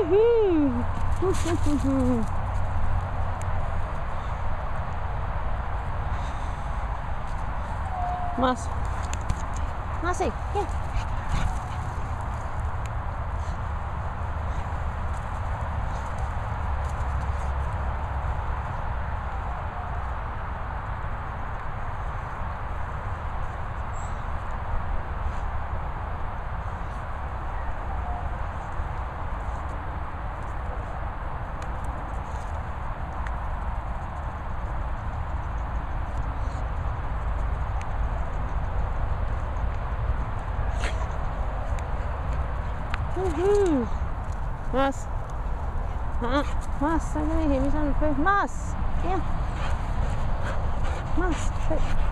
Woohoo! Más. Más ahí. Bien. Uhul. Mas. Ah, mas, sai daí, me já não foi. Mas. É. Mas. Foi.